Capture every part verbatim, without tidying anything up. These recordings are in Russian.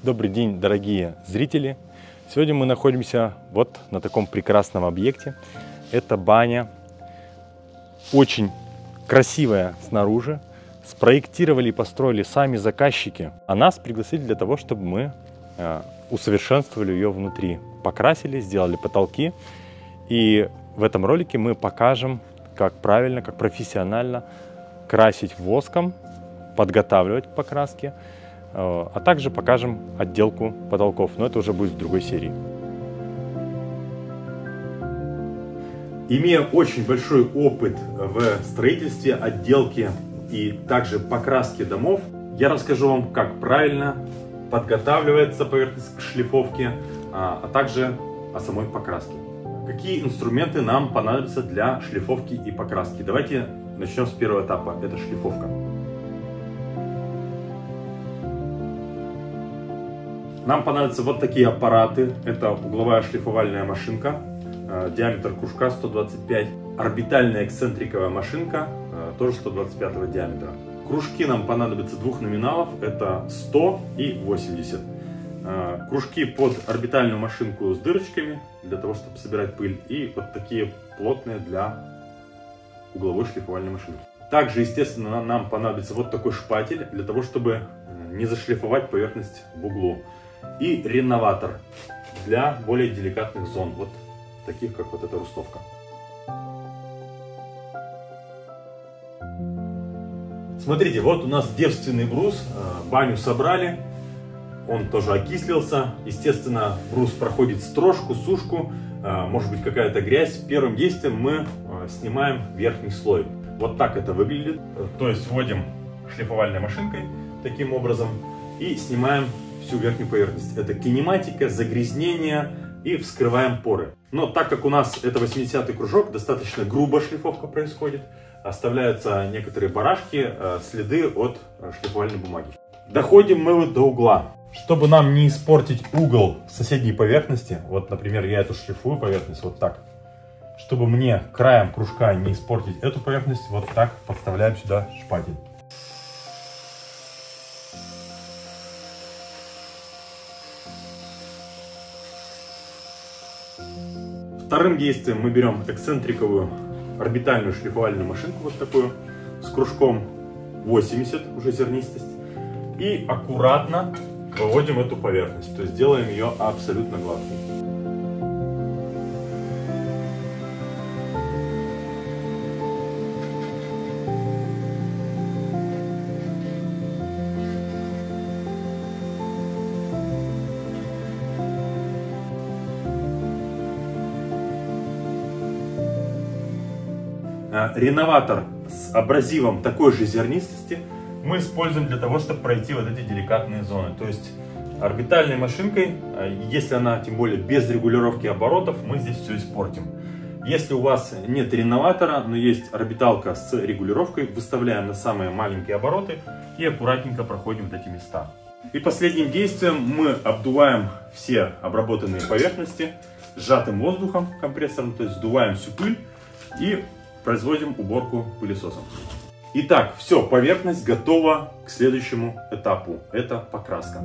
Добрый день, дорогие зрители! Сегодня мы находимся вот на таком прекрасном объекте. Это баня, очень красивая снаружи. Спроектировали и построили сами заказчики, а нас пригласили для того, чтобы мы усовершенствовали ее внутри. Покрасили, сделали потолки. И в этом ролике мы покажем, как правильно, как профессионально красить воском, подготавливать покраски, а также покажем отделку потолков, но это уже будет в другой серии. Имея очень большой опыт в строительстве, отделке и также покраске домов, я расскажу вам, как правильно подготавливается поверхность к шлифовке, а также о самой покраске. Какие инструменты нам понадобятся для шлифовки и покраски? Давайте начнем с первого этапа, это шлифовка. Нам понадобятся вот такие аппараты. Это угловая шлифовальная машинка, диаметр кружка сто двадцать пять, орбитальная эксцентриковая машинка, тоже сто двадцать пять диаметра. Кружки нам понадобятся двух номиналов, это сто и восемьдесят. Кружки под орбитальную машинку с дырочками, для того, чтобы собирать пыль, и вот такие плотные для угловой шлифовальной машинки. Также, естественно, нам понадобится вот такой шпатель, для того, чтобы не зашлифовать поверхность в углу. И реноватор для более деликатных зон, вот таких, как вот эта рустовка. Смотрите, вот у нас девственный брус, баню собрали, он тоже окислился. Естественно, брус проходит строжку, сушку, может быть какая-то грязь. Первым действием мы снимаем верхний слой. Вот так это выглядит. То есть вводим шлифовальной машинкой таким образом и снимаем всю верхнюю поверхность. Это кинематика, загрязнение, и вскрываем поры. Но так как у нас это восьмидесятый кружок, достаточно грубо шлифовка происходит, оставляются некоторые барашки, следы от шлифовальной бумаги. Доходим мы до угла. Чтобы нам не испортить угол соседней поверхности, вот, например, я эту шлифую поверхность вот так, чтобы мне краем кружка не испортить эту поверхность, вот так подставляем сюда шпатель. Вторым действием мы берем эксцентриковую орбитальную шлифовальную машинку, вот такую, с кружком восемьдесят, уже зернистость, и аккуратно выводим эту поверхность, то есть делаем ее абсолютно гладкой. Реноватор с абразивом такой же зернистости мы используем для того, чтобы пройти вот эти деликатные зоны. То есть орбитальной машинкой, если она тем более без регулировки оборотов, мы здесь все испортим. Если у вас нет реноватора, но есть орбиталка с регулировкой, выставляем на самые маленькие обороты и аккуратненько проходим вот эти места. И последним действием мы обдуваем все обработанные поверхности сжатым воздухом, компрессором, то есть сдуваем всю пыль и производим уборку пылесосом. Итак, все, поверхность готова к следующему этапу. Это покраска.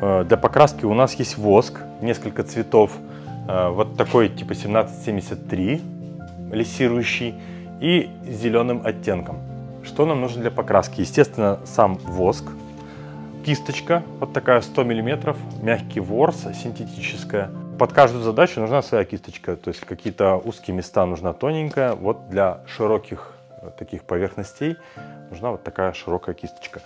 Для покраски у нас есть воск, несколько цветов. Вот такой типа семнадцать семьдесят три, лессирующий, и с зеленым оттенком. Что нам нужно для покраски? Естественно, сам воск. Кисточка, вот такая сто миллиметров, мягкий ворс, синтетическая. Под каждую задачу нужна своя кисточка, то есть какие-то узкие места нужна тоненькая. Вот для широких таких поверхностей нужна вот такая широкая кисточка.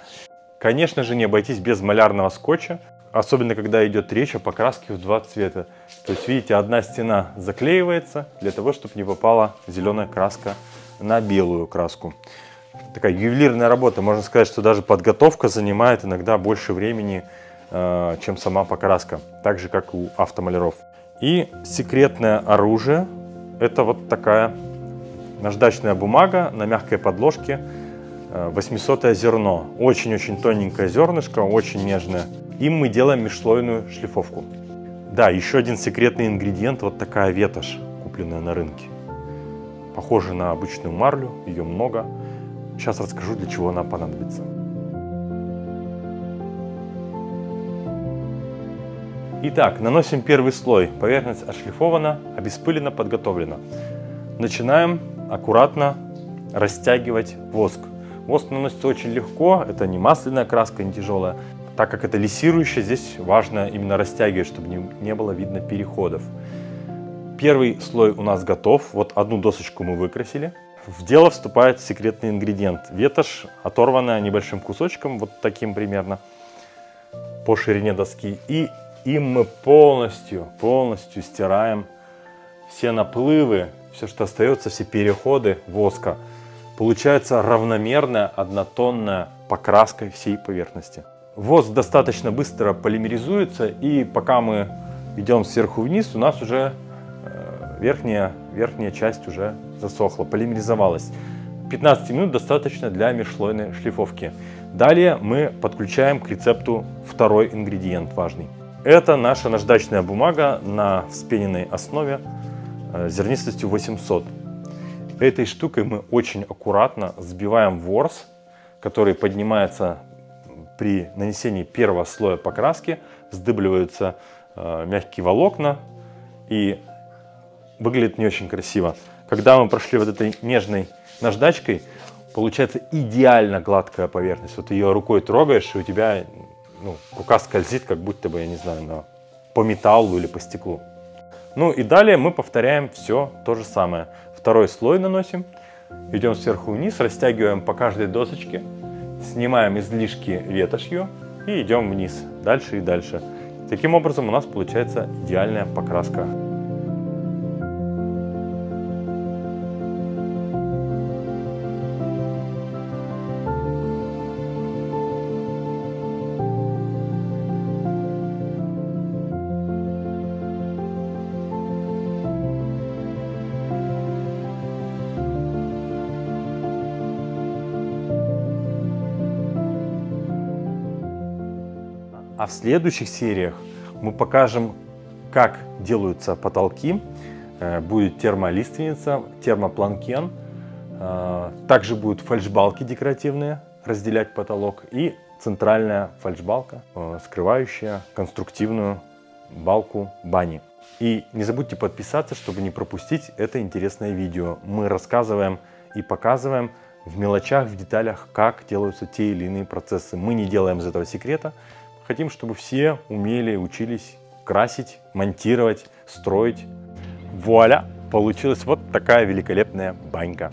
Конечно же, не обойтись без малярного скотча, особенно когда идет речь о покраске в два цвета. То есть, видите, одна стена заклеивается для того, чтобы не попала зеленая краска на белую краску. Такая ювелирная работа, можно сказать, что даже подготовка занимает иногда больше времени, чем сама покраска, так же как у автомаляров. И секретное оружие — это вот такая наждачная бумага на мягкой подложке, восьмисотое зерно, очень-очень тоненькое зернышко, очень нежное. Им мы делаем межслойную шлифовку. Да, еще один секретный ингредиент — вот такая ветошь, купленная на рынке, похожа на обычную марлю, ее много. Сейчас расскажу, для чего она понадобится. Итак, наносим первый слой. Поверхность отшлифована, обеспылена, подготовлена. Начинаем аккуратно растягивать воск. Воск наносится очень легко, это не масляная краска, не тяжелая. Так как это лессирующее, здесь важно именно растягивать, чтобы не, не было видно переходов. Первый слой у нас готов. Вот одну досочку мы выкрасили. В дело вступает секретный ингредиент. Ветошь, оторванная небольшим кусочком, вот таким примерно, по ширине доски. И им мы полностью, полностью стираем все наплывы, все, что остается, все переходы воска. Получается равномерная, однотонная покраска всей поверхности. Воск достаточно быстро полимеризуется, и пока мы идем сверху вниз, у нас уже верхняя, верхняя часть уже засохла, полимеризовалась. пятнадцать минут достаточно для межслойной шлифовки. Далее мы подключаем к рецепту второй ингредиент важный. Это наша наждачная бумага на вспененной основе зернистостью восемьсот. Этой штукой мы очень аккуратно сбиваем ворс, который поднимается при нанесении первого слоя покраски, вздыбливаются э, мягкие волокна и выглядит не очень красиво. Когда мы прошли вот этой нежной наждачкой, получается идеально гладкая поверхность. Вот ее рукой трогаешь, и у тебя ну, рука скользит, как будто бы, я не знаю, на, по металлу или по стеклу. Ну и далее мы повторяем все то же самое. Второй слой наносим, идем сверху вниз, растягиваем по каждой досочке, снимаем излишки ветошью и идем вниз, дальше и дальше. Таким образом у нас получается идеальная покраска. А в следующих сериях мы покажем, как делаются потолки. Будет термолиственница, термопланкен. Также будут фальшбалки декоративные, разделять потолок. И центральная фальшбалка, скрывающая конструктивную балку бани. И не забудьте подписаться, чтобы не пропустить это интересное видео. Мы рассказываем и показываем в мелочах, в деталях, как делаются те или иные процессы. Мы не делаем из этого секрета. Хотим, чтобы все умели, учились красить, монтировать, строить. Вуаля! Получилась вот такая великолепная банька.